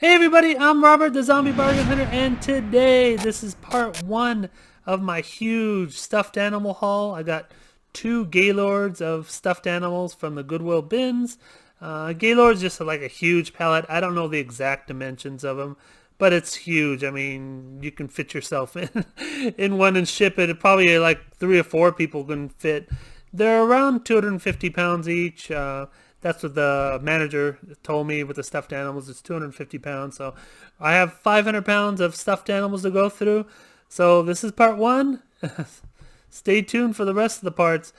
Hey everybody, I'm Robert the Zombie Bargain Hunter, and today this is part one of my huge stuffed animal haul. I got two Gaylords of stuffed animals from the Goodwill bins. Gaylords just like a huge pallet. I don't know the exact dimensions of them, but it's huge. I mean, you can fit yourself in one and ship it. Probably like 3 or 4 people can fit. They're around 250 pounds each. That's what the manager told me with the stuffed animals. It's 250 pounds. So I have 500 pounds of stuffed animals to go through. So this is part one. Stay tuned for the rest of the parts.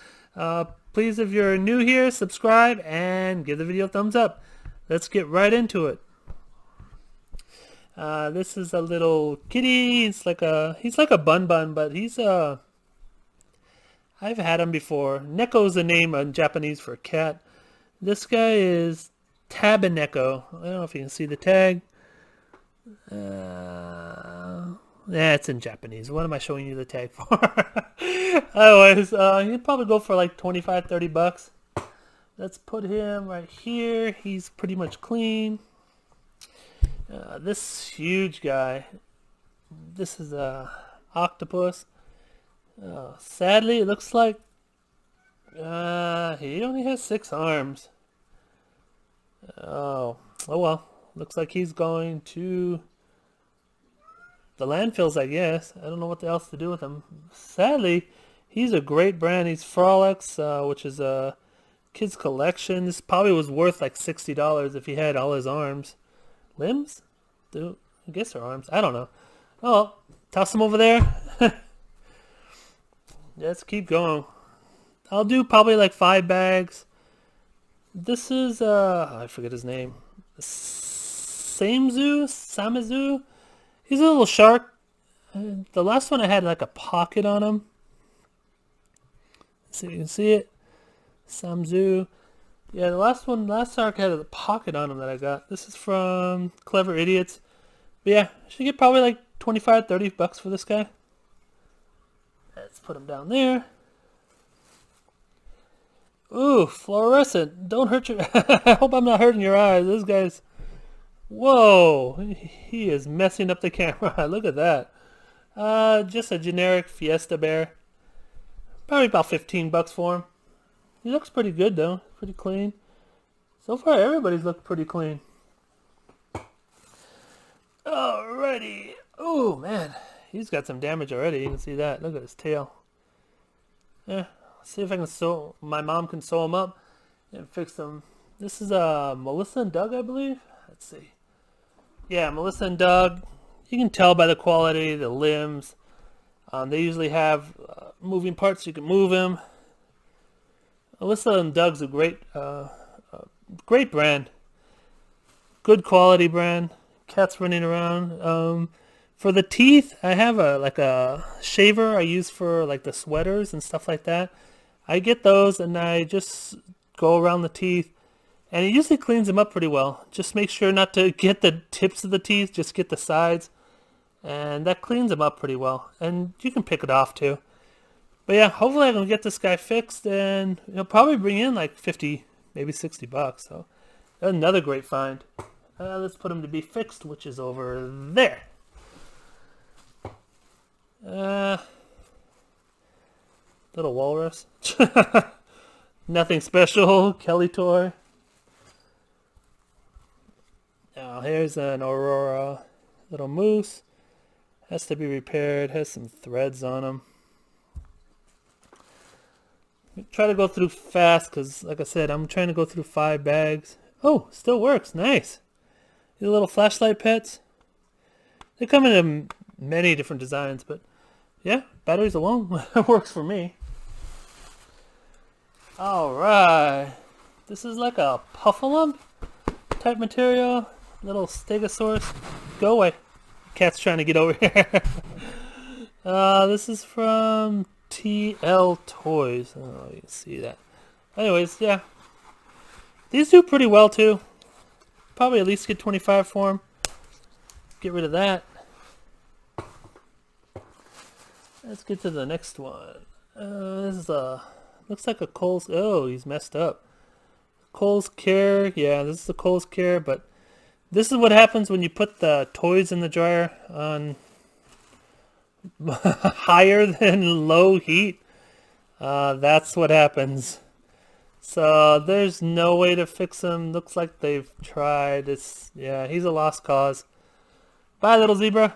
Please, if you're new here, subscribe and give the video a thumbs up. Let's get right into it. This is a little kitty. It's like he's like a bun bun, but he's a... I've had him before. Neko is the name in Japanese for cat. This guy is Tabineko. I don't know if you can see the tag. Yeah, it's in Japanese. What am I showing you the tag for? Anyways, he'd probably go for like 25, 30 bucks. Let's put him right here. He's pretty much clean. This huge guy. This is a octopus. Sadly, it looks like he only has 6 arms. Oh well. Looks like he's going to the landfills, I guess. I don't know what else to do with him. Sadly, he's a great brand. He's Frolics, which is a kid's collection. This probably was worth like $60 if he had all his arms. Limbs? Dude, I guess they're arms. I don't know. Oh, well, toss him over there. Let's keep going. I'll do probably like 5 bags. This is, I forget his name. Samzu? He's a little shark. The last one I had like a pocket on him. See if you can see it. Samzu. Yeah, the last shark had a pocket on him that I got. This is from Clever Idiots. But yeah, should get probably like 25, 30 bucks for this guy. Let's put him down there. Ooh, fluorescent. Don't hurt your... I hope I'm not hurting your eyes. This guy's... Whoa. He is messing up the camera. Look at that. Just a generic Fiesta bear. Probably about 15 bucks for him. He looks pretty good, though. Pretty clean. So far, everybody's looked pretty clean. Alrighty. Oh, man. He's got some damage already. You can see that. Look at his tail. Yeah. See if I can sew, my mom can sew them up and fix them. This is Melissa and Doug, I believe. Let's see. Yeah, Melissa and Doug. You can tell by the quality, the limbs. They usually have moving parts so you can move them. Melissa and Doug's a great brand. Good quality brand. Cats running around. For the teeth, I have like a shaver I use for like the sweaters and stuff like that. I get those and I just go around the teeth, and it usually cleans them up pretty well. Just make sure not to get the tips of the teeth, just get the sides, and that cleans them up pretty well. And you can pick it off too. But yeah, hopefully I can get this guy fixed, and he'll probably bring in like 50, maybe 60 bucks. So that's another great find. Let's put him to be fixed, which is over there. Little walrus. Nothing special. Kelly Tor. Now here's an Aurora little moose. Has to be repaired. Has some threads on him. Try to go through fast because, like I said, I'm trying to go through 5 bags. Oh, still works. Nice. These little flashlight pets. They come in many different designs, but yeah, batteries alone works for me. Alright. This is like a puffalump type material. Little stegosaurus. Go away. Cat's trying to get over here. This is from T.L. Toys. Oh, you can see that. Anyways, yeah. These do pretty well too. Probably at least get 25 for them. Get rid of that. Let's get to the next one. This is a... Looks like a Kohl's... Oh, he's messed up. Kohl's Care. Yeah, this is the Kohl's Care, but This is what happens when you put the toys in the dryer on higher than low heat. That's what happens. So there's no way to fix him. Looks like they've tried. It's, yeah, he's a lost cause. Bye, little zebra.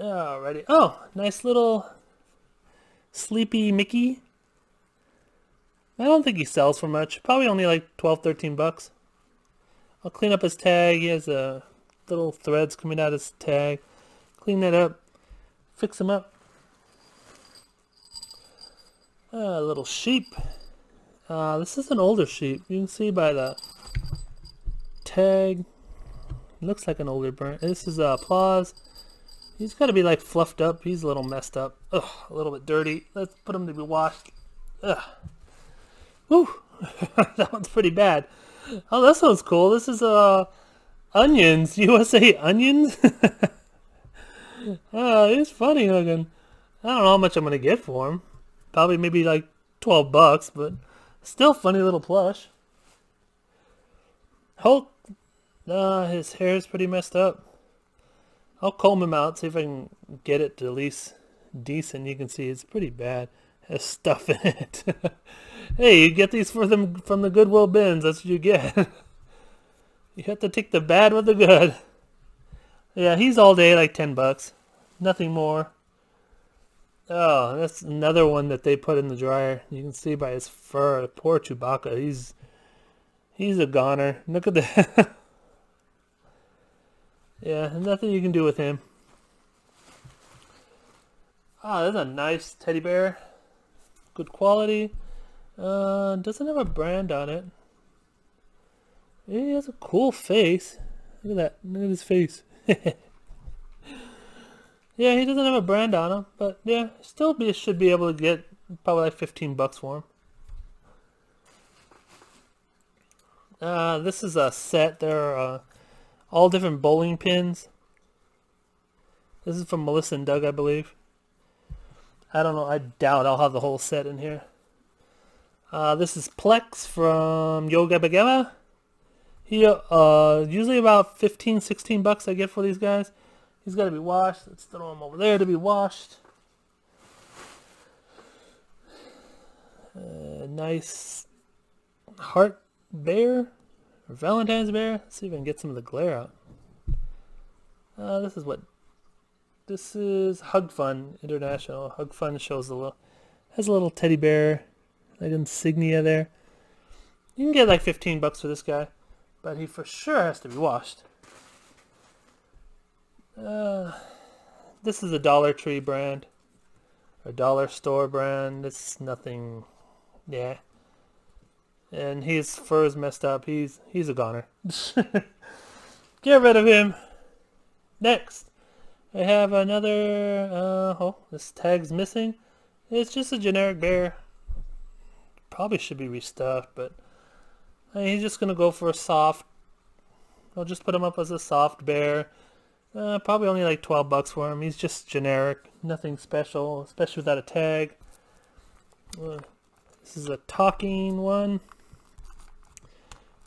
Alrighty. Oh, nice little sleepy Mickey. I don't think he sells for much. Probably only like 12, 13 bucks. I'll clean up his tag. He has little threads coming out of his tag. Clean that up. Fix him up. A little sheep. This is an older sheep. You can see by the tag. Looks like an older burn. This is Plaws. He's got to be like fluffed up. He's a little messed up. Ugh, a little bit dirty. Let's put him to be washed. Ugh. Woo! That one's pretty bad. Oh, this one's cool. This is onions. USA onions. He's funny looking. I don't know how much I'm gonna get for him. Probably maybe like 12 bucks, but still funny little plush. Hulk, his hair is pretty messed up. I'll comb him out, see if I can get it to at least decent. You can see it's pretty bad. It has stuff in it. Hey, you get these for them from the Goodwill bins. That's what you get. You have to take the bad with the good. Yeah, he's all day like 10 bucks. Nothing more. Oh, that's another one that they put in the dryer. You can see by his fur. Poor Chewbacca. He's a goner. Look at that. Yeah, nothing you can do with him. Ah, that's a nice teddy bear. Good quality. Doesn't have a brand on it. He has a cool face. Look at that. Look at his face. Yeah, he doesn't have a brand on him, but yeah, still should be able to get probably like 15 bucks for him. This is a set. There are all different bowling pins. This is from Melissa and Doug, I believe. I don't know. I doubt I'll have the whole set in here. This is Plex from Yo Gabba Gabba. He, usually about 15, 16 bucks I get for these guys. He's got to be washed. Let's throw him over there to be washed. Nice heart bear or Valentine's bear. Let's see if I can get some of the glare out. This is Hug Fun International. Hug Fun has a little teddy bear, like insignia there. You can get like 15 bucks for this guy, but he for sure has to be washed. This is a Dollar Tree brand or Dollar Store brand. It's nothing. Yeah, and his fur is messed up. He's a goner. Get rid of him. Next I have another oh, this tag's missing. It's just a generic bear. Probably should be restuffed, but I mean, he's just gonna go for a soft. I'll just put him up as a soft bear. Probably only like 12 bucks for him. He's just generic, nothing special, especially without a tag. This is a talking one.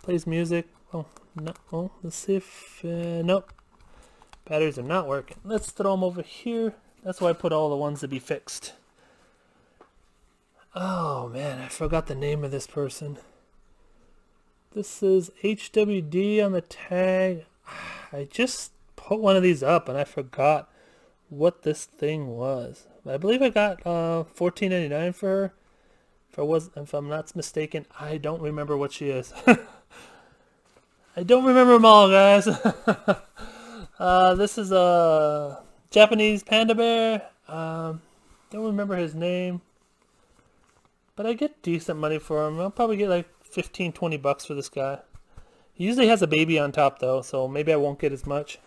Plays music. Oh no! Oh, let's see if nope. Batteries are not working. Let's throw them over here. That's why I put all the ones to be fixed. Oh man, I forgot the name of this person. This is HWD on the tag. I just put one of these up and I forgot what this thing was. I believe I got $14.99 for her. If I'm not mistaken, I don't remember what she is. I don't remember them all, guys. This is a Japanese panda bear. Don't remember his name, but I get decent money for him. I'll probably get like 15, 20 bucks for this guy. He usually has a baby on top though, so maybe I won't get as much.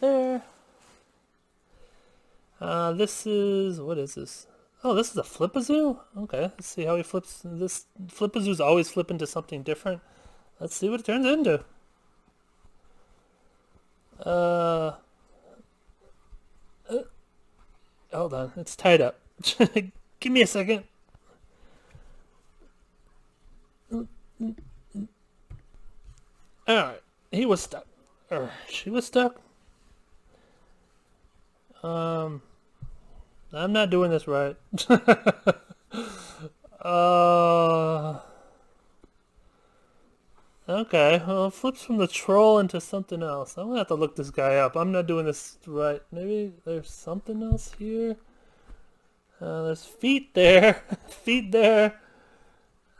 There. This is, what is this? Oh, this is a Flipazoo? Okay, let's see how he flips. This Flipazoo's always flipping to something different. Let's see what it turns into. Hold on, it's tied up. Give me a second. Alright, he was stuck. Or she was stuck. I'm not doing this right. Okay, well, it flips from the troll into something else. I'm gonna have to look this guy up. I'm not doing this right. Maybe there's something else here. There's feet there. Feet there.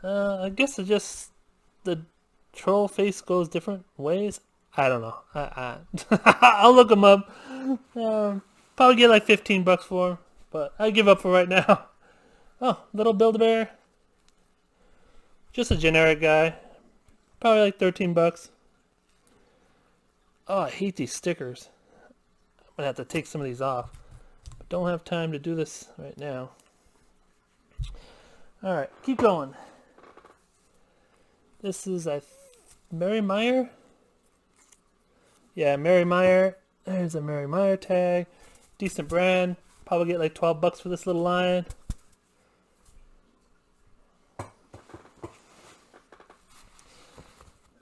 I guess it just the troll face goes different ways. I don't know. I'll look him up. Probably get like 15 bucks for him, but I give up for right now. Oh, little Build-A-Bear. Just a generic guy. Probably like 13 bucks. Oh, I hate these stickers. I'm gonna have to take some of these off. But don't have time to do this right now. Alright, keep going. This is Mary Meyer. Yeah, Mary Meyer. There's a Mary Meyer tag. Decent brand. Probably get like 12 bucks for this little lion.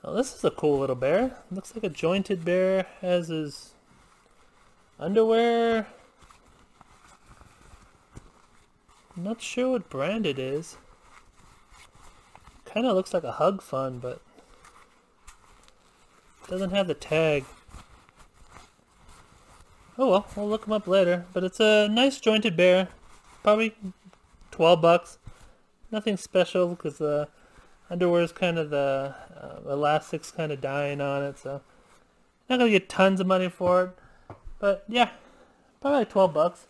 Oh, this is a cool little bear. Looks like a jointed bear. Has his underwear. I'm not sure what brand it is. Kind of looks like a Hug Fun, but doesn't have the tag. Oh well, we'll look him up later. But it's a nice jointed bear. Probably 12 bucks. Nothing special because underwear's kind of the elastic's kind of dying on it, so not gonna get tons of money for it, but yeah, probably like 12 bucks.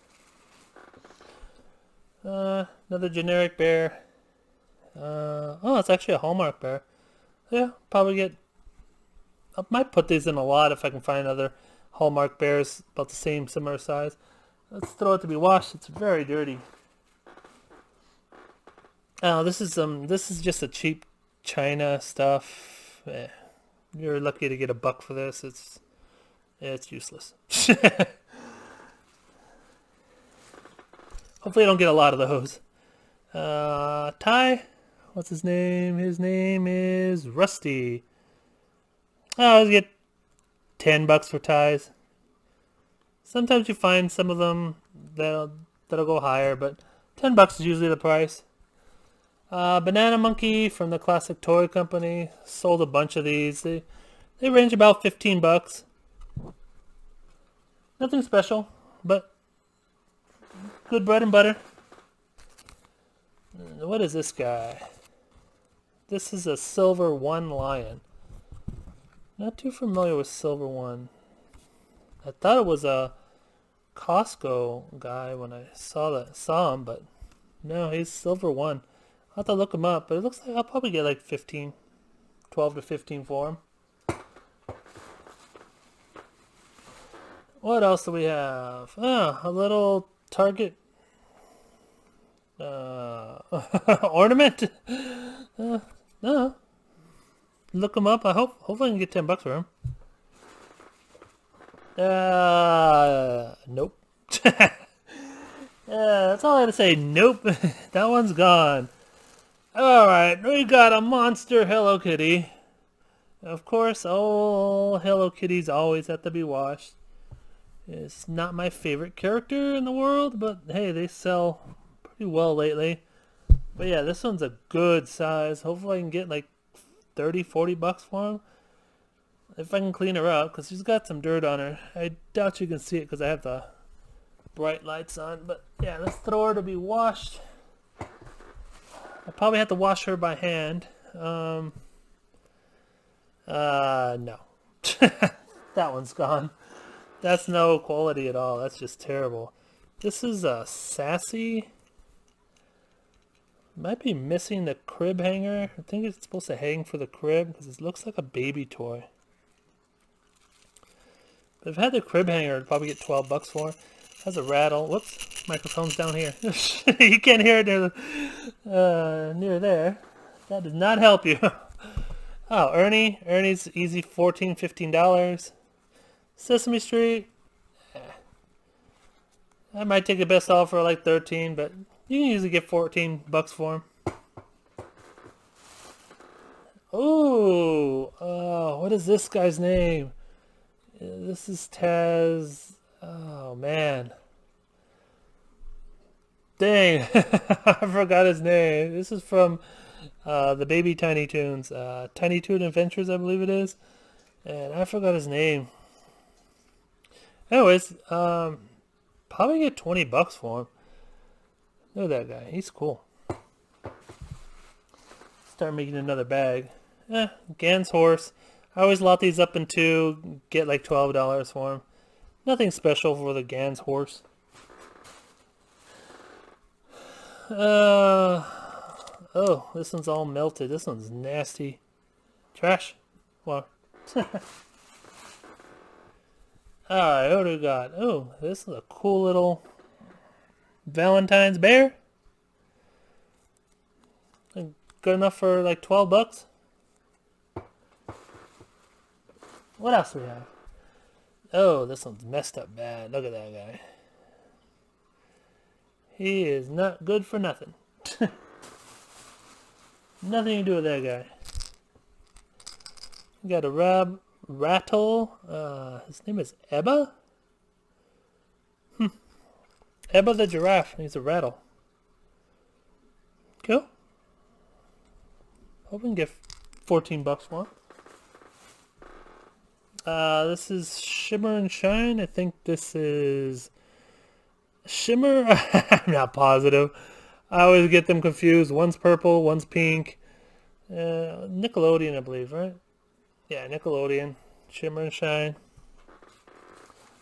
Another generic bear. Oh, it's actually a Hallmark bear. Yeah, probably get, I might put these in a lot if I can find other Hallmark bears about the same similar size. Let's throw it to be washed. It's very dirty. Oh, this is just a cheap China stuff. Eh, you're lucky to get a buck for this. It's useless. Hopefully I don't get a lot of those. Ty, what's his name? His name is Rusty. I always get 10 bucks for ties. Sometimes you find some of them that'll go higher, but 10 bucks is usually the price. Banana Monkey from the Classic Toy Company. Sold a bunch of these. They range about 15 bucks. Nothing special, but good bread and butter. What is this guy? This is a Silver One lion. Not too familiar with Silver One. I thought it was a Costco guy when I saw him, but no, he's Silver One. I'll have to look him up, but it looks like I'll probably get like 15, 12 to 15 for him. What else do we have? Oh, a little Target ornament. No, look him up. Hopefully I can get 10 bucks for him. Nope. Yeah, that's all I had to say. Nope. That one's gone. Alright, we got a monster Hello Kitty. Of course, all Hello Kitties always have to be washed. It's not my favorite character in the world, but hey, they sell pretty well lately. But yeah, this one's a good size. Hopefully I can get like 30, 40 bucks for him. If I can clean her up, because she's got some dirt on her. I doubt you can see it because I have the bright lights on. But yeah, let's throw her to be washed. I probably have to wash her by hand. No. That one's gone. That's no quality at all. That's just terrible. This is a Sassy. Might be missing the crib hanger. I think it's supposed to hang for the crib because it looks like a baby toy. But if I had the crib hanger, I'd probably get 12 bucks for it. Has a rattle. Whoops, microphone's down here. You can't hear it near there. That did not help you. Oh, Ernie. Ernie's easy $14, $15. Sesame Street. I might take the best offer like 13, but you can usually get 14 bucks for him. Oh, what is this guy's name? This is Taz. Oh, man. Dang, I forgot his name. This is from the Baby Tiny Toons. Tiny Toon Adventures, I believe it is. And I forgot his name. Anyways, probably get 20 bucks for him. Look at that guy. He's cool. Start making another bag. Gans horse. I always lot these up in two. Get like $12 for him. Nothing special for the Gans horse. Oh, this one's all melted. This one's nasty. Trash. Well. Alright, what do we got? Oh, this is a cool little Valentine's bear. Good enough for like 12 bucks. What else do we have? Oh, this one's messed up bad. Look at that guy. He is not good for nothing. Nothing to do with that guy. We got a rattle. His name is Ebba? Ebba the giraffe. He's a rattle. Cool. Hope we can get 14 bucks for him. This is Shimmer and Shine. I think this is Shimmer. I'm not positive. I always get them confused. One's purple, one's pink. Nickelodeon, I believe, right? Yeah, Nickelodeon. Shimmer and Shine.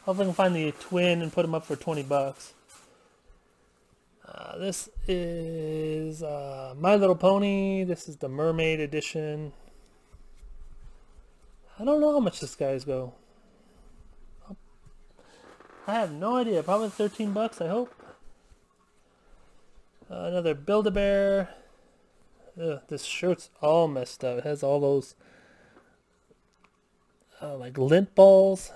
Hopefully I can find the twin and put them up for 20 bucks. This is My Little Pony. This is the Mermaid Edition. I don't know how much this guy's go. I have no idea. Probably 13 bucks, I hope. Another Build-A-Bear. This shirt's all messed up. It has all those like lint balls.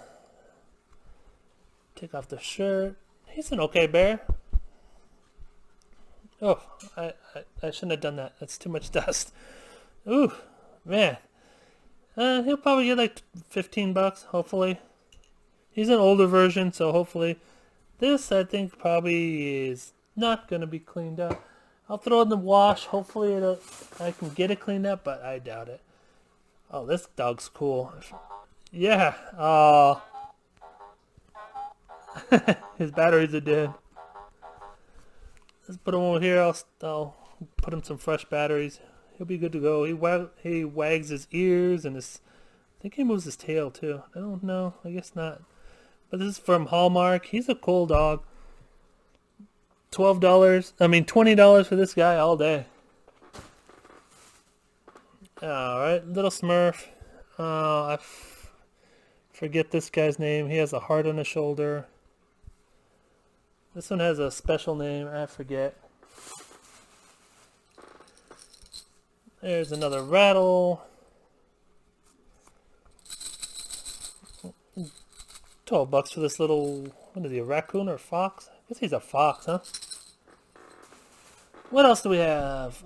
Take off the shirt. He's an okay bear. Oh, I shouldn't have done that. That's too much dust. Ooh, man. He'll probably get like 15 bucks, hopefully. He's an older version, so hopefully. This, I think, probably is not going to be cleaned up. I'll throw it in the wash. Hopefully I can get it cleaned up, but I doubt it. Oh, this dog's cool. Yeah. His batteries are dead. Let's put him over here. I'll put him some fresh batteries. He'll be good to go. He wags his ears and his... I think he moves his tail too. I don't know. I guess not. But this is from Hallmark. He's a cool dog. $20 for this guy all day. Alright, little Smurf. I forget this guy's name. He has a heart on his shoulder. This one has a special name. I forget. There's another rattle. 12 bucks for this little... What is he, a raccoon or a fox? I guess he's a fox, huh? What else do we have?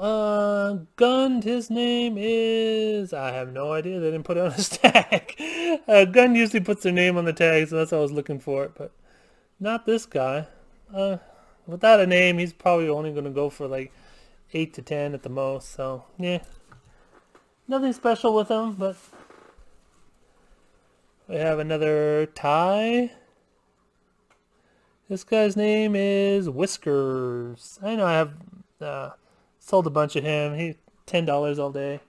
Gund, his name is... I have no idea. They didn't put it on his tag. Gund usually puts their name on the tag, so that's how I was looking for it. But not this guy. Without a name, he's probably only going to go for like 8 to 10 at the most, so yeah, nothing special with him. But we have another Ty. This guy's name is Whiskers. I know I have sold a bunch of him. He $10 all day.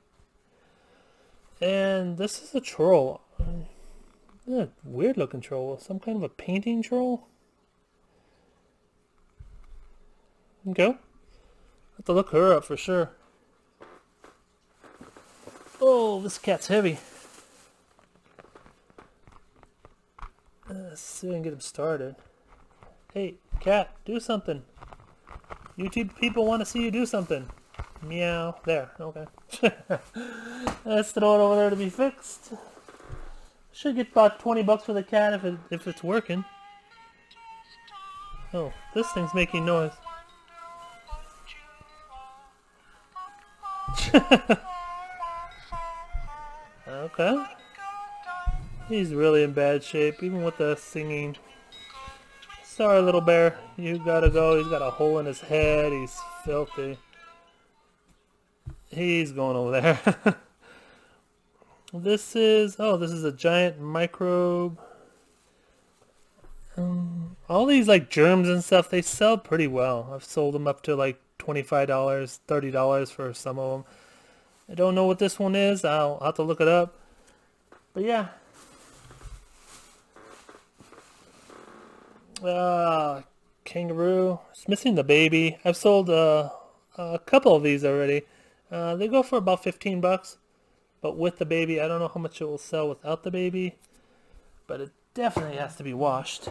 And this is a troll. Weird looking troll, some kind of a painting troll. Okay. Have to look her up for sure. Oh, this cat's heavy. Let's see if I can get him started. Hey, cat, do something. YouTube people want to see you do something. Meow. There. Okay. Let's throw it over there to be fixed. Should get about 20 bucks for the cat if it's working. Oh, this thing's making noise. Okay. He's really in bad shape, even with the singing. Sorry, little bear. You gotta go. He's got a hole in his head. He's filthy. He's going over there. This is... oh, this is a giant microbe. All these, like, germs and stuff, they sell pretty well. I've sold them up to, like, $25, $30 for some of them. I don't know what this one is. I'll have to look it up. But, yeah. Kangaroo. It's missing the baby. I've sold a couple of these already. They go for about 15 bucks. But with the baby, I don't know how much it will sell without the baby. But it definitely has to be washed.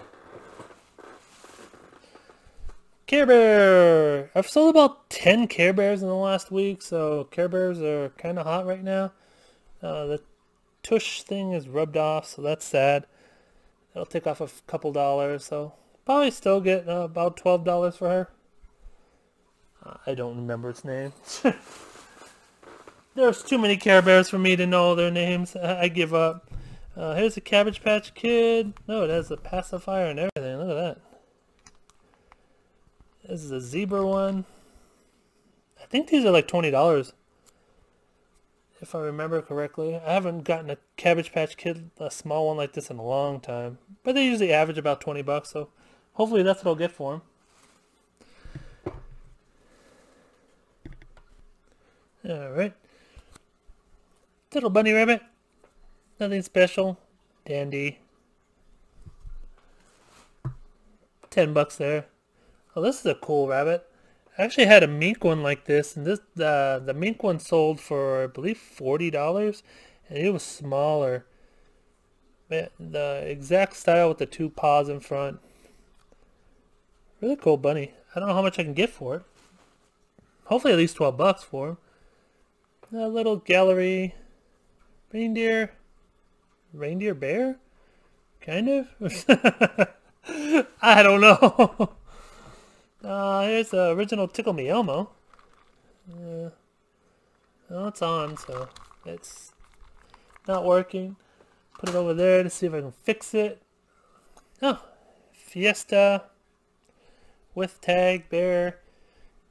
Care Bear! I've sold about 10 Care Bears in the last week, so Care Bears are kind of hot right now. The tush thing is rubbed off, so that's sad. It'll take off a couple dollars, so probably still get about $12 for her. I don't remember its name. There's too many Care Bears for me to know their names. I give up. Here's a Cabbage Patch Kid. Oh, it has a pacifier and everything. Look at that. This is a zebra one. I think these are like $20, if I remember correctly. I haven't gotten a Cabbage Patch Kid, a small one like this, in a long time. But they usually average about 20 bucks, so hopefully that's what I'll get for them. Alright. Little bunny rabbit. Nothing special. Dandy. 10 bucks there. Oh, this is a cool rabbit. I actually had a mink one like this, and this the mink one sold for, I believe, $40, and it was smaller. Man, the exact style with the two paws in front. Really cool bunny. I don't know how much I can get for it. Hopefully at least 12 bucks for him. A little gallery reindeer. Reindeer bear? Kind of? I don't know. Here's the original Tickle Me Elmo. Well, it's on, so it's not working. Put it over there to see if I can fix it. Oh, Fiesta with tag bear.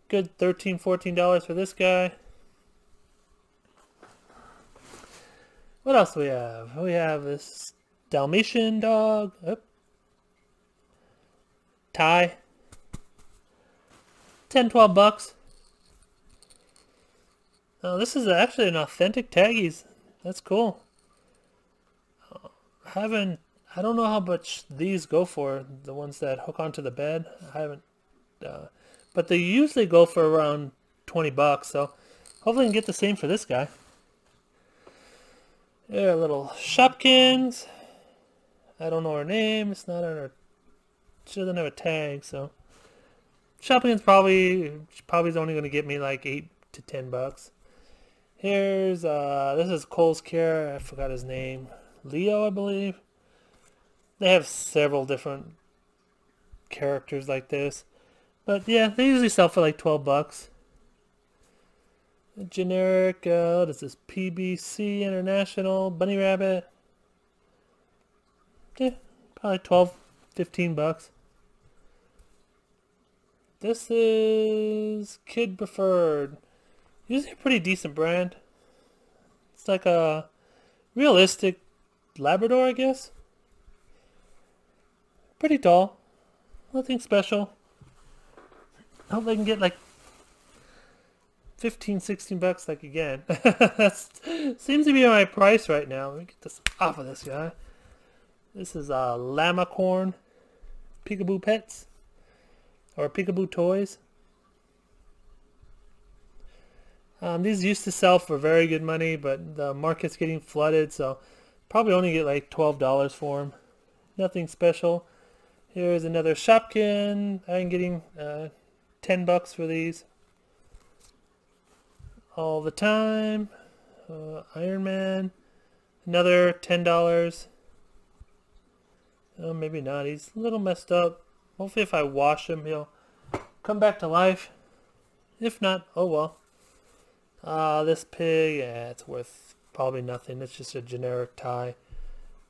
Good $13, $14 for this guy. What else do we have? We have this Dalmatian dog. Oh. Ty. 10-12 bucks. Oh, this is actually an authentic taggies. That's cool. I don't know how much these go for, the ones that hook onto the bed. I haven't, but they usually go for around 20 bucks, so hopefully I can get the same for this guy. There, little Shopkins. I don't know her name. It's not on her, she doesn't have a tag, so Shopkins probably is only going to get me like 8 to 10 bucks. Here's this is Kohl's Care. I forgot his name. Leo, I believe. They have several different characters like this, but yeah, they usually sell for like 12 bucks. Generic. This is PBC International bunny rabbit. Yeah, probably 12-15 bucks. This is Kid Preferred. Usually a pretty decent brand. It's like a realistic Labrador, I guess. Pretty tall. Nothing special. I hope I can get like 15, 16 bucks like again. That seems to be my price right now. Let me get this off of this guy. This is a Llamacorn. Peekaboo Pets. Or Peekaboo Toys. These used to sell for very good money, but the market's getting flooded, so probably only get like $12 for them. Nothing special. Here's another Shopkin. I'm getting 10 bucks for these. All the time. Iron Man. Another $10. Oh, maybe not. He's a little messed up. Hopefully if I wash him, he'll come back to life. If not, oh well. This pig, yeah, it's worth probably nothing. It's just a generic tie.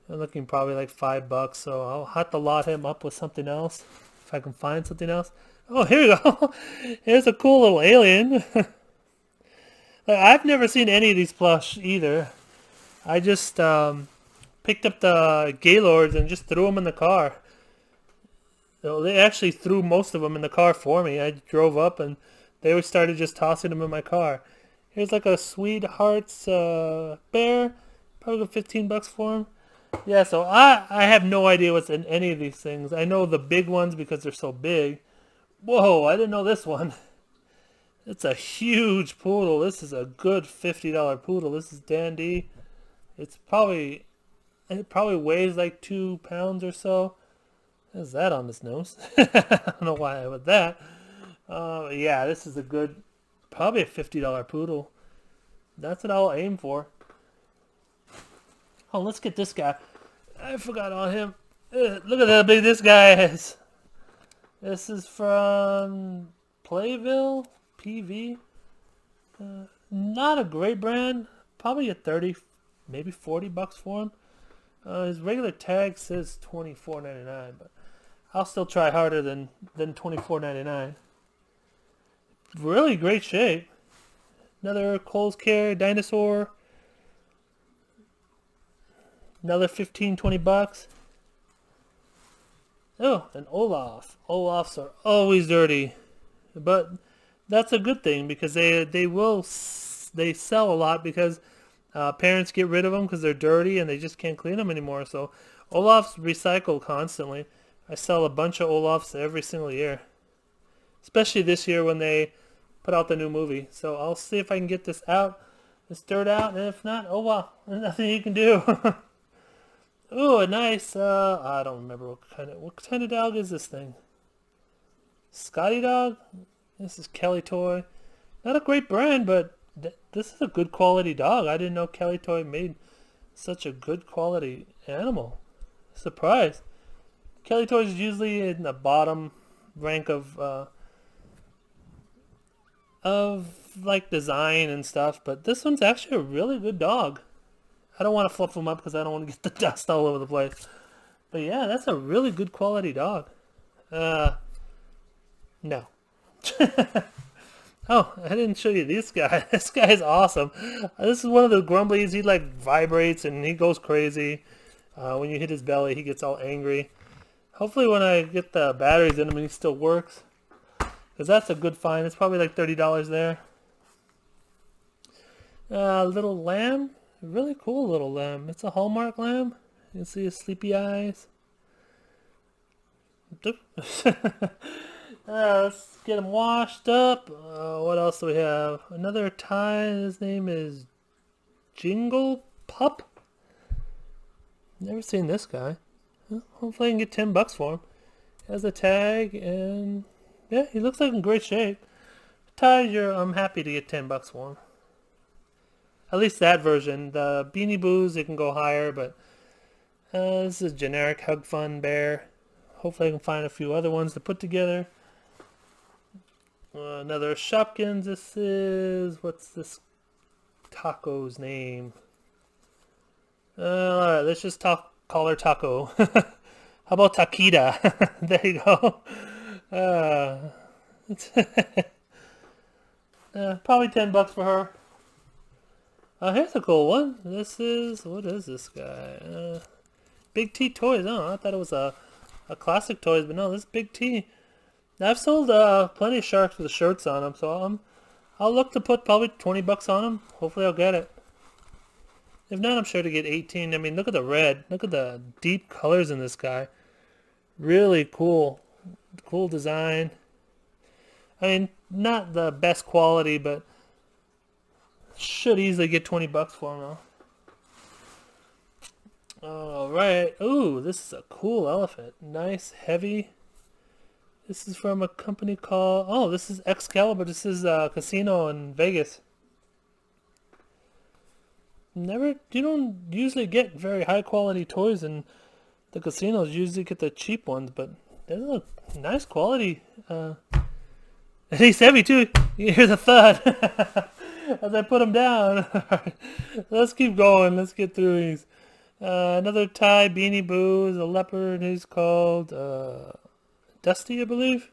I'm looking probably like $5, so I'll have to lot him up with something else if I can find something else. Oh, here we go. Here's a cool little alien. I've never seen any of these plush either. I just picked up the Gaylords and just threw them in the car. So they actually threw most of them in the car for me. I drove up and they started just tossing them in my car. Here's like a Sweethearts bear. Probably $15 for him. Yeah, so I have no idea what's in any of these things. I know the big ones because they're so big. Whoa, I didn't know this one. It's a huge poodle. This is a good $50 poodle. This is dandy. It's probably, it probably weighs like 2 pounds or so. What is that on this nose? I don't know why I would that. Yeah, this is a good, probably a $50 poodle. That's what I'll aim for. Oh, let's get this guy. I forgot on him. Look at how big this guy is. This is from Playville PV. Not a great brand. Probably a 30, maybe $40 for him. His regular tag says $24.99, but I'll still try harder than $24.99. Really great shape. Another Kohl's Care dinosaur. Another $15, $20. Oh, an Olaf. Olafs are always dirty, but that's a good thing because they sell a lot because parents get rid of them because they're dirty and they just can't clean them anymore. So Olafs recycle constantly. I sell a bunch of Olafs every single year, especially this year when they put out the new movie. So I'll see if I can get this out, this dirt out, and if not, oh well, there's nothing you can do. Oh, a nice, I don't remember what kind of dog is this thing? Scotty dog? This is Kelly Toy. Not a great brand, but this is a good quality dog. I didn't know Kelly Toy made such a good quality animal. Surprise. Kelly Toy is usually in the bottom rank of like design and stuff, but this one's actually a really good dog. I don't want to fluff them up because I don't want to get the dust all over the place. But yeah, that's a really good quality dog. No. Oh, I didn't show you this guy. This guy is awesome. This is one of the grumblies. He like vibrates and he goes crazy. When you hit his belly, he gets all angry. Hopefully when I get the batteries in him and he still works. Because that's a good find. It's probably like $30 there. Little lamb. Really cool little lamb. It's a Hallmark lamb. You can see his sleepy eyes. Let's get him washed up. What else do we have? Another Ty. His name is Jingle Pup. Never seen this guy. Well, hopefully I can get $10 for him. He has a tag and yeah, he looks like in great shape. Ty, I'm happy to get $10 for him. At least that version. The Beanie Boos, it can go higher, but this is generic Hug Fun bear. Hopefully I can find a few other ones to put together. Another Shopkins. This is... what's this taco's name? Alright, let's just call her Taco. How about Takeda? There you go. Probably $10 for her. Here's a cool one. This is... what is this guy? Big T Toys. Oh, I thought it was a classic Toys, but no, this is Big T. Now, I've sold plenty of sharks with shirts on them, so I'll look to put probably $20 on them. Hopefully I'll get it. If not, I'm sure to get 18. I mean, look at the red. Look at the deep colors in this guy. Really cool. Cool design. I mean, not the best quality, but... should easily get $20 for him now. Alright. Ooh, this is a cool elephant. Nice, heavy. This is from a company called... oh, this is Excalibur. This is a casino in Vegas. Never... you don't usually get very high quality toys in the casinos. You usually get the cheap ones, but this is a nice quality. He's heavy too. You hear the thud. as I put them down. Let's keep going. Let's get through these. Another Ty Beanie Boo is a leopard who's called Dusty, I believe.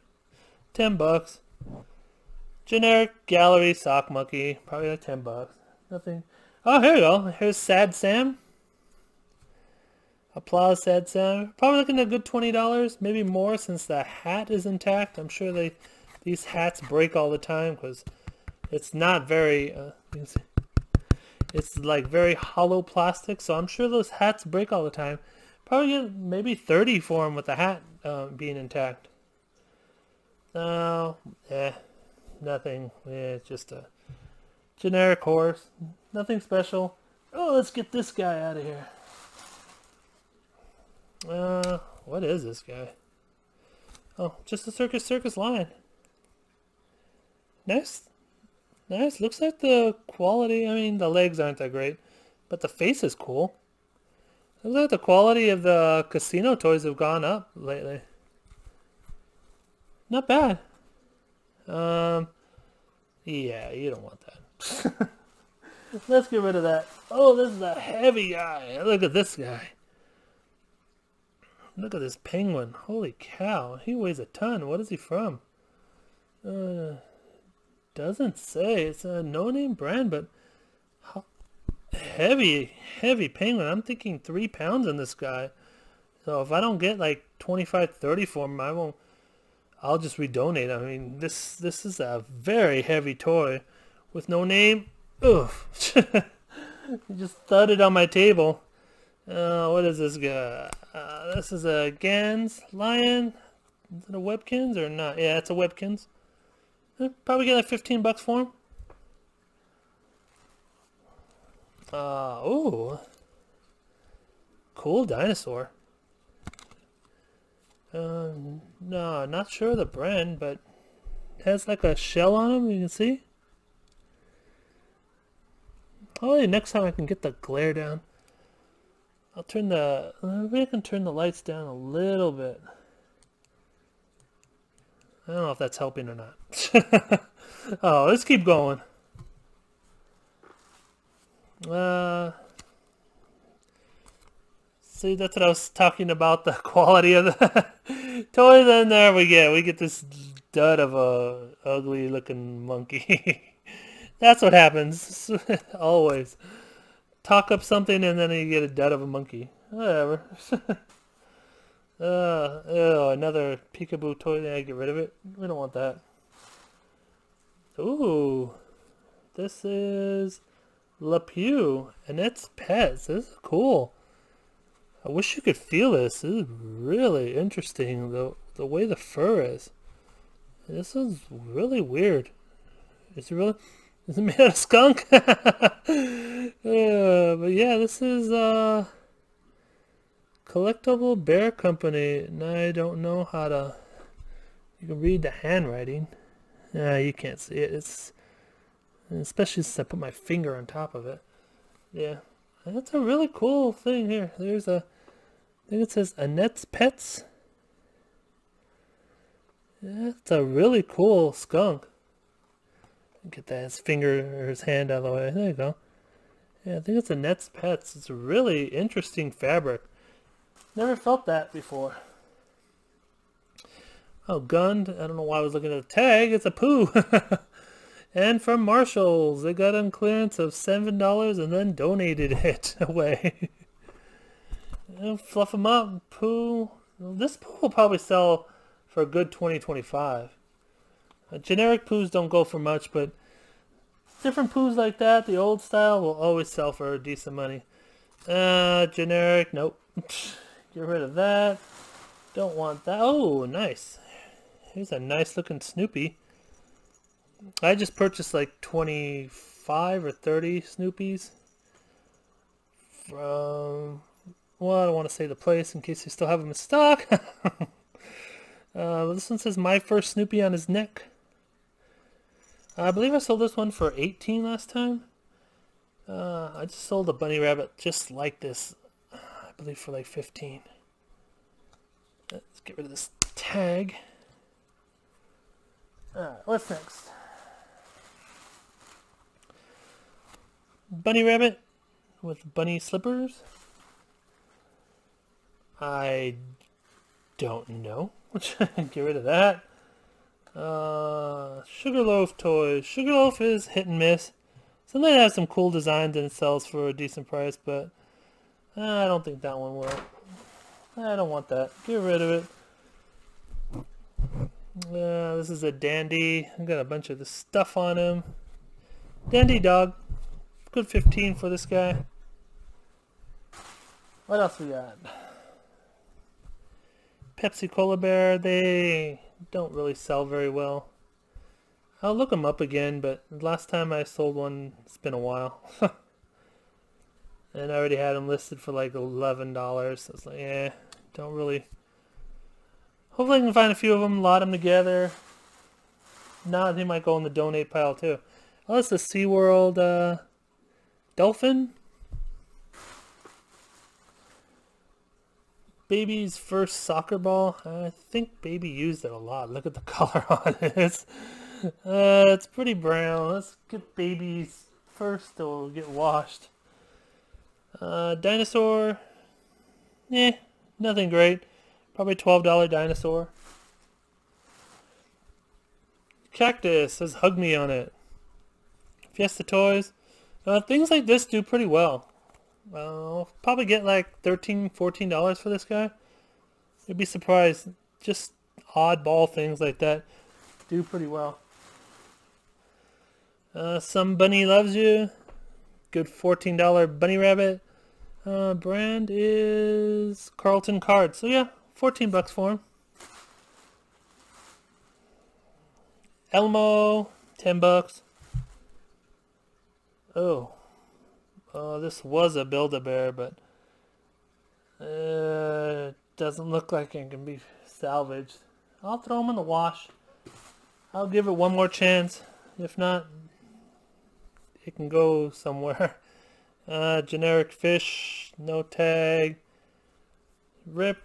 $10. Generic gallery sock monkey, probably like $10. Nothing. Oh, here we go. Here's Sad Sam. Applause, Sad Sam. Probably looking at a good $20, maybe more, since the hat is intact. I'm sure these hats break all the time because it's not very. You can see, it's like very hollow plastic, so I'm sure those hats break all the time. Probably get maybe $30 for them with the hat being intact. No, nothing. Yeah, it's just a generic horse. Nothing special. Oh, let's get this guy out of here. What is this guy? Oh, just a circus lion. Nice. Looks like the quality, I mean, the legs aren't that great, but the face is cool. Looks like the quality of the casino toys have gone up lately. Not bad. Yeah, you don't want that. Let's get rid of that. Oh, this is a heavy guy. Look at this guy. Look at this penguin. Holy cow. He weighs a ton. What is he from? Doesn't say. It's a no-name brand, but heavy penguin. I'm thinking 3 pounds on this guy. So if I don't get like 25, 30 for him, I won't. I'll just redonate. I mean, this is a very heavy toy with no name. Oof. He just thudded on my table. What is this guy? This is a Gans lion. Is it a Webkinz or not? Yeah, it's a Webkinz. Probably get like $15 for him. Oh, cool dinosaur. No, not sure of the brand, but it has like a shell on him. You can see. Probably next time I can get the glare down. I'll turn the, maybe I can turn the lights down a little bit. I don't know if that's helping or not. Oh, let's keep going. See, that's what I was talking about, the quality of the toys. And there we get this dud of a ugly looking monkey. That's what happens. Always. Talk up something and then you get a dud of a monkey. Whatever. Oh, another peekaboo toy. Yeah, get rid of it. We don't want that. Ooh. This is LePew, and it's pets. This is cool. I wish you could feel this. This is really interesting, the way the fur is. This is really weird. It's really... Is it made out of skunk? But yeah, this is Collectible Bear Company. And I don't know how to... You can read the handwriting. You can't see it. It's... Especially since I put my finger on top of it. Yeah. And that's a really cool thing here. There's a... I think it says Annette's Pets. Yeah, that's a really cool skunk. Get that his finger or his hand out of the way. There you go. Yeah, I think it's Annette's Pets. It's a really interesting fabric. Never felt that before. Oh, Gund. I don't know why I was looking at the tag. It's a poo. And from Marshall's, they got on clearance of $7 and then donated it away. Fluff them up. Poo. This poo will probably sell for a good $20, $25. Generic poos don't go for much, but different poos like that, the old style, will always sell for a decent money. Generic, nope. Get rid of that. Don't want that. Oh, nice. Here's a nice looking Snoopy. I just purchased like 25 or 30 Snoopies from, well, I don't want to say the place in case you still have them in stock. This one says My First Snoopy on his neck. I believe I sold this one for $18 last time. I just sold a bunny rabbit just like this, I believe for like $15. Let's get rid of this tag. Alright, what's next? bunny rabbit with bunny slippers? I don't know. Get rid of that. Sugarloaf Toys. Sugarloaf is hit and miss. Something that has some cool designs and sells for a decent price, but I don't think that one will. I don't want that. Get rid of it. This is a Dandy. I've got a bunch of this stuff on him. Dandy dog. Good 15 for this guy. What else we got? Pepsi Cola Bear. They don't really sell very well. I'll look them up again, but last time I sold one, it's been a while. And I already had them listed for like $11. So it's like, eh, don't really. Hopefully I can find a few of them, lot them together. Nah, they might go in the donate pile too. Oh, that's the SeaWorld dolphin. Baby's first soccer ball. I think Baby used it a lot. Look at the color on it. It's pretty brown. Let's get Baby's first, it'll get washed. Dinosaur. Eh, nothing great. Probably $12 dinosaur. Cactus says Hug Me on it. Fiesta Toys. Things like this do pretty well. I'll probably get like $13, $14 for this guy. You'd be surprised. Just oddball things like that do pretty well. Some Bunny Loves You. Good $14 bunny rabbit. Brand is Carlton Cards. So yeah. 14 bucks for him. Elmo, 10 bucks. Oh, this was a Build-A-Bear, but it doesn't look like it can be salvaged. I'll throw him in the wash. I'll give it one more chance. If not, it can go somewhere. Generic fish, no tag. Rip.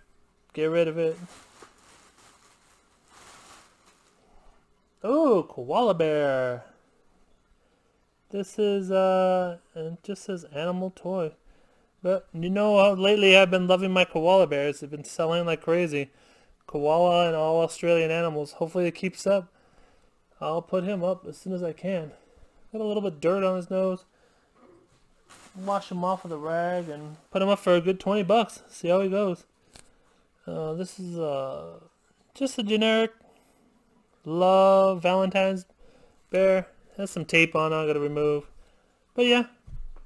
Get rid of it. Oh, Koala Bear. This is, it just says Animal Toy. But, you know, lately I've been loving my koala bears. They've been selling like crazy. Koala and all Australian animals. Hopefully it keeps up. I'll put him up as soon as I can. Got a little bit of dirt on his nose. Wash him off with a rag and put him up for a good 20 bucks. See how he goes. This is just a generic Love Valentine's Bear. Has some tape on, I gotta remove. But yeah,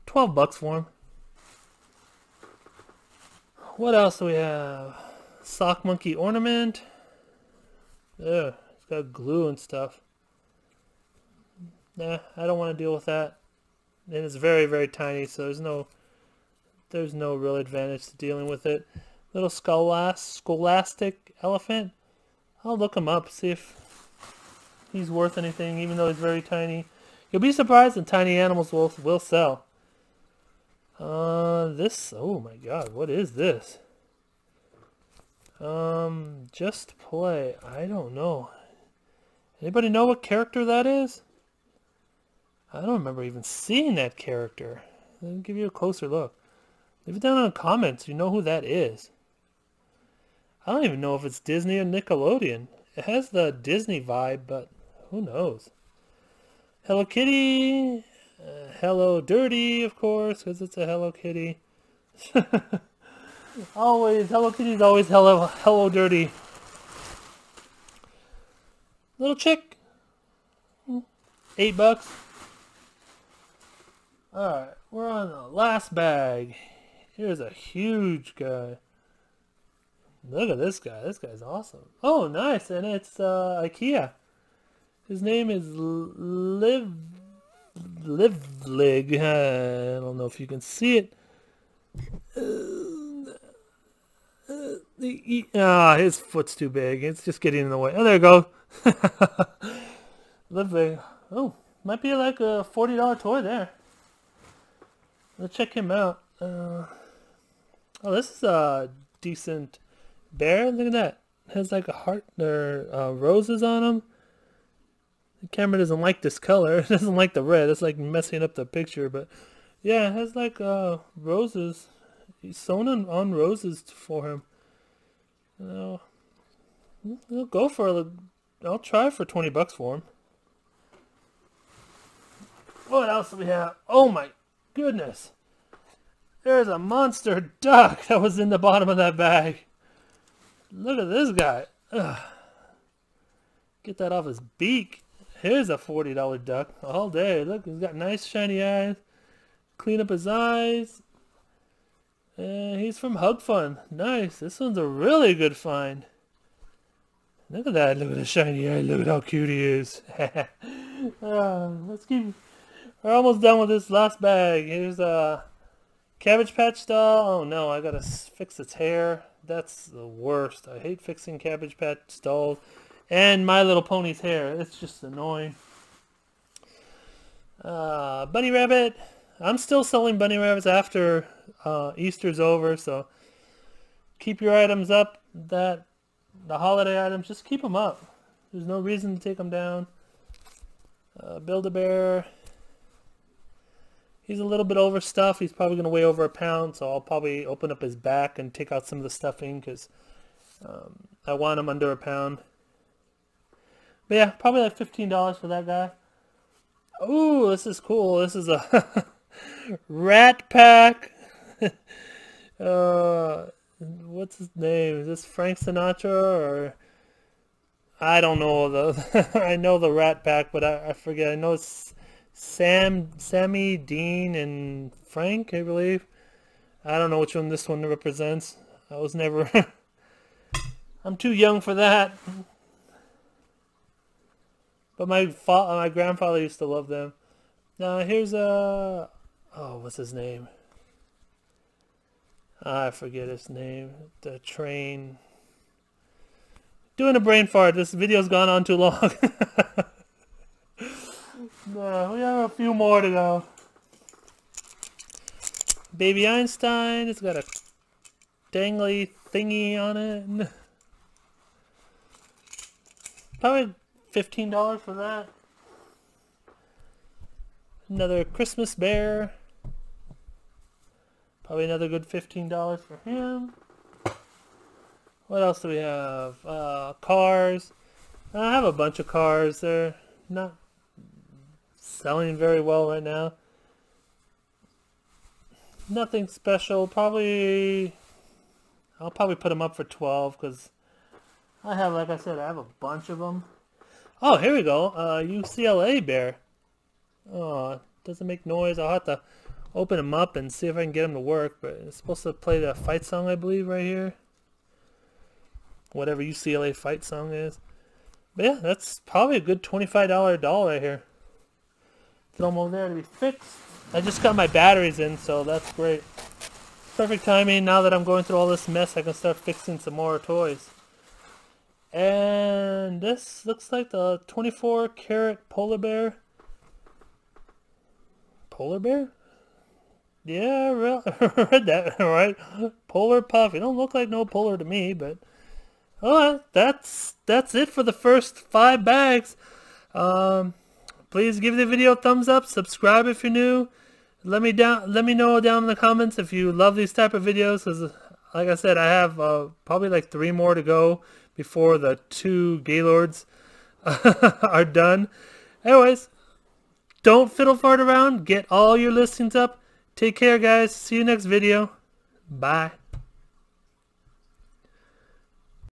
12 bucks for him. What else do we have? Sock Monkey Ornament. Ugh, it's got glue and stuff. Nah, I don't want to deal with that. And it's very, very tiny, so there's no real advantage to dealing with it. Little Scholastic Elephant. I'll look him up, see if he's worth anything, even though he's very tiny. You'll be surprised that tiny animals will sell. This, oh my god, what is this? Just Play. I don't know. Anybody know what character that is? I don't remember even seeing that character. Let me give you a closer look. Leave it down in the comments, you know who that is. I don't even know if it's Disney or Nickelodeon. It has the Disney vibe, but who knows. Hello Kitty. Hello Dirty, of course, because it's a Hello Kitty. Always, Hello Kitty's always Hello Dirty. Little chick. 8 bucks. Alright, we're on the last bag. Here's a huge guy. Look at this guy. This guy's awesome. Oh, nice. And it's IKEA. His name is Livlig. I don't know if you can see it. His foot's too big. It's just getting in the way. Oh, there you go. Livlig. Oh, might be like a $40 toy there. Let's check him out. Oh, this is a decent bear. Look at that. It has like a heart or roses on him. The camera doesn't like this color. It doesn't like the red. It's like messing up the picture, but Yeah, it has like roses. He's sewn on roses for him. No, I'll go for it. I'll try for 20 bucks for him. What else do we have? Oh my goodness. There's a monster duck that was in the bottom of that bag. Look at this guy. Ugh. Get that off his beak. Here's a $40 duck all day. Look, he's got nice shiny eyes. Clean up his eyes. And he's from Hug Fun. Nice. This one's a really good find. Look at that. Look at the shiny eye. Look at how cute he is. Let's keep... We're almost done with this last bag. Here's a Cabbage Patch doll. Oh no, I gotta fix its hair. That's the worst. I hate fixing Cabbage Patch dolls. And My Little Pony's hair. It's just annoying. Bunny Rabbit. I'm still selling bunny rabbits after Easter's over, so keep your items up. That the holiday items, just keep them up. There's no reason to take them down. Build-A-Bear. He's a little bit overstuffed. He's probably going to weigh over a pound, so I'll probably open up his back and take out some of the stuffing because I want him under a pound. But yeah, probably like $15 for that guy. Oh, this is cool. This is a... Rat Pack. What's his name? Is this Frank Sinatra or I don't know the I know the Rat Pack, but I forget. I know it's Sammy, Dean, and Frank, I believe. I don't know which one this one represents. I was never I'm too young for that. But my grandfather used to love them. Now here's a oh, what's his name? I forget his name. The train. Doing a brain fart. This video's gone on too long. No, we have a few more to go. Baby Einstein. It's got a dangly thingy on it. Probably $15 for that. Another Christmas bear. Probably another good $15 for him. What else do we have? Cars. I have a bunch of cars. They're not selling very well right now. Nothing special. Probably, I'll probably put them up for 12 because I have, like I said, I have a bunch of them. Oh, here we go. UCLA bear. Oh, doesn't make noise. I'll have to open him up and see if I can get him to work, but it's supposed to play the fight song, I believe, right here. Whatever UCLA fight song is. But yeah, that's probably a good $25 doll right here. It's almost there to be fixed. I just got my batteries in, so that's great. Perfect timing. Now that I'm going through all this mess, I can start fixing some more toys. And this looks like the 24-karat polar bear. Polar bear? Yeah, I read that, right? Polar puff. It don't look like no polar to me, but... Alright, that's it for the first 5 bags. Please give the video a thumbs up. Subscribe if you're new. Let me know down in the comments if you love these type of videos. Because, like I said, I have probably like 3 more to go before the 2 Gaylords are done. Anyways... Don't fiddle fart around. Get all your listings up. Take care, guys. See you next video. Bye.